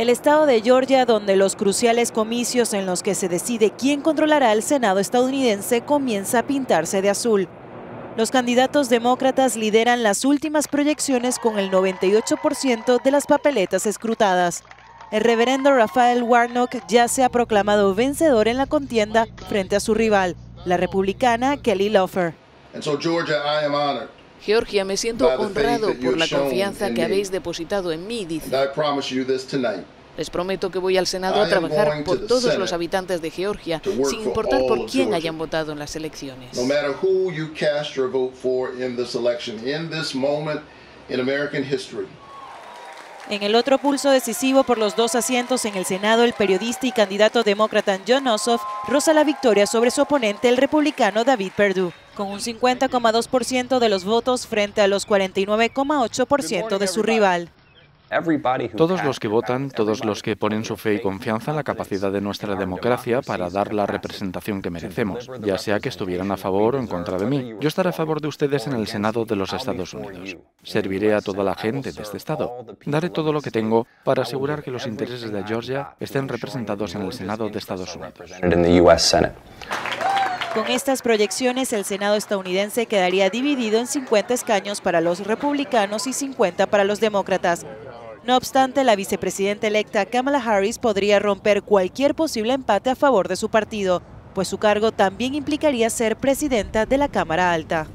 El estado de Georgia, donde los cruciales comicios en los que se decide quién controlará el Senado estadounidense comienza a pintarse de azul. Los candidatos demócratas lideran las últimas proyecciones con el 98% de las papeletas escrutadas. El reverendo Raphael Warnock ya se ha proclamado vencedor en la contienda frente a su rival, la republicana Kelly Loeffler. Georgia, me siento honrado por la confianza que habéis depositado en mí, dice. Les prometo que voy al Senado a trabajar por todos los habitantes de Georgia, sin importar por quién hayan votado en las elecciones. En el otro pulso decisivo por los dos asientos en el Senado, el periodista y candidato demócrata Jon Ossoff roza la victoria sobre su oponente, el republicano David Perdue, con un 50,2% de los votos frente a los 49,8% de su rival. Todos los que votan, todos los que ponen su fe y confianza en la capacidad de nuestra democracia para dar la representación que merecemos, ya sea que estuvieran a favor o en contra de mí. Yo estaré a favor de ustedes en el Senado de los Estados Unidos. Serviré a toda la gente de este estado. Daré todo lo que tengo para asegurar que los intereses de Georgia estén representados en el Senado de Estados Unidos. Con estas proyecciones, el Senado estadounidense quedaría dividido en 50 escaños para los republicanos y 50 para los demócratas. No obstante, la vicepresidenta electa Kamala Harris podría romper cualquier posible empate a favor de su partido, pues su cargo también implicaría ser presidenta de la Cámara Alta.